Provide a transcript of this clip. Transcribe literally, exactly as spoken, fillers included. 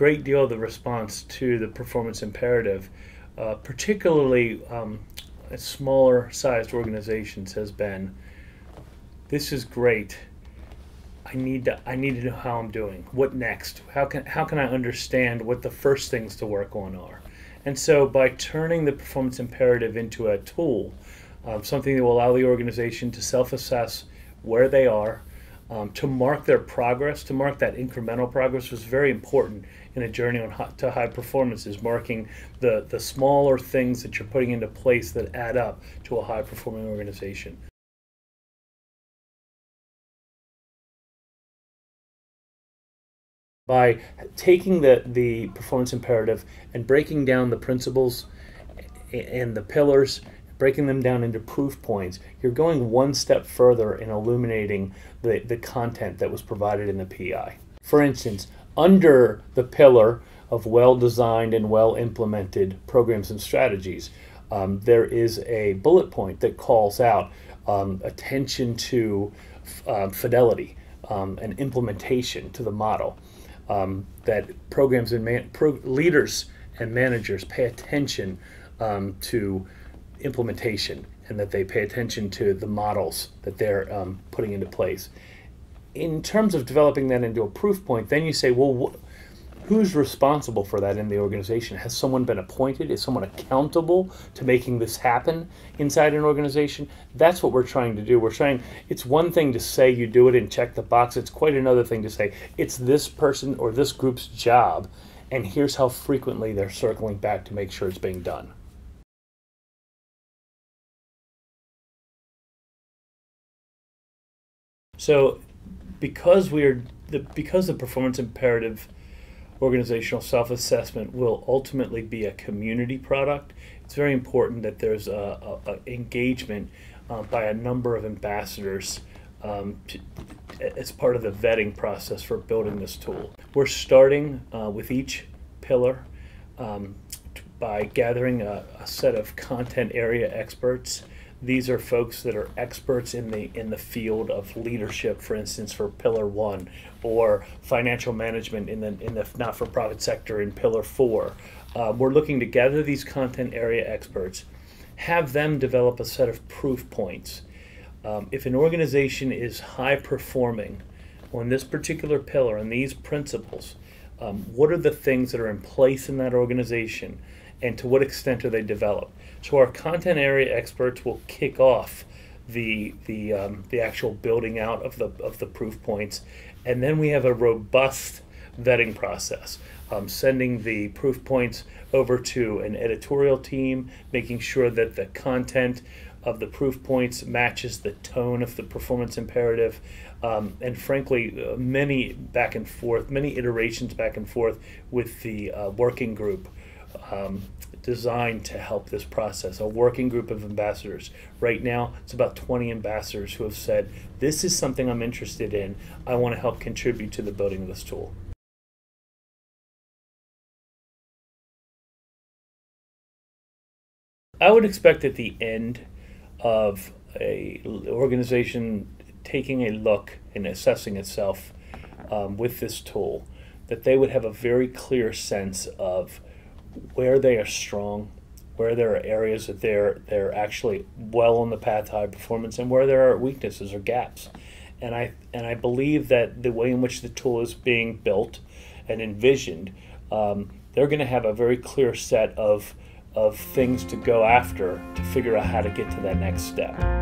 great deal of the response to the performance imperative, uh, particularly um, at smaller sized organizations, has been, this is great. I need to I need to know how I'm doing. What next? How can how can I understand what the first things to work on are? And so by turning the performance imperative into a tool, um, something that will allow the organization to self-assess where they are, um, to mark their progress, to mark that incremental progress, was very important in a journey on high, to high performance, is marking the, the smaller things that you're putting into place that add up to a high-performing organization. By taking the, the performance imperative and breaking down the principles and the pillars, breaking them down into proof points, you're going one step further in illuminating the, the content that was provided in the P I. For instance, under the pillar of well-designed and well-implemented programs and strategies, um, there is a bullet point that calls out um, attention to uh, fidelity um, and implementation to the model. Um, that programs and man pro leaders and managers pay attention um, to implementation, and that they pay attention to the models that they're um, putting into place. In terms of developing that into a proof point, then you say, well, wh who's responsible for that in the organization? Has someone been appointed? Is someone accountable to making this happen inside an organization? That's what we're trying to do. We're trying, it's one thing to say you do it and check the box. It's quite another thing to say it's this person or this group's job, and here's how frequently they're circling back to make sure it's being done. So because we are the, because the performance imperative organizational self-assessment will ultimately be a community product, it's very important that there's a, a, a engagement uh, by a number of ambassadors um, to, as part of the vetting process for building this tool. We're starting uh, with each pillar um, by gathering a, a set of content area experts. These are folks that are experts in the in the field of leadership, for instance, for Pillar One, or financial management in the in the not-for-profit sector in Pillar Four. Uh, we're looking to gather these content area experts, have them develop a set of proof points. Um, if an organization is high-performing on this particular pillar and these principles, um, what are the things that are in place in that organization? And to what extent are they developed? So our content area experts will kick off the the um, the actual building out of the of the proof points, and then we have a robust vetting process, um, sending the proof points over to an editorial team, making sure that the content of the proof points matches the tone of the performance imperative, um, and frankly, uh, many back and forth, many iterations back and forth with the uh, working group. Um, designed to help this process, a working group of ambassadors. Right now it's about twenty ambassadors who have said, this is something I'm interested in, I want to help contribute to the building of this tool. I would expect at the end of a organization taking a look and assessing itself um, with this tool, that they would have a very clear sense of where they are strong, where there are areas that they're they're actually well on the path to high performance, and where there are weaknesses or gaps. And I and I believe that the way in which the tool is being built and envisioned, um, they're going to have a very clear set of of things to go after to figure out how to get to that next step.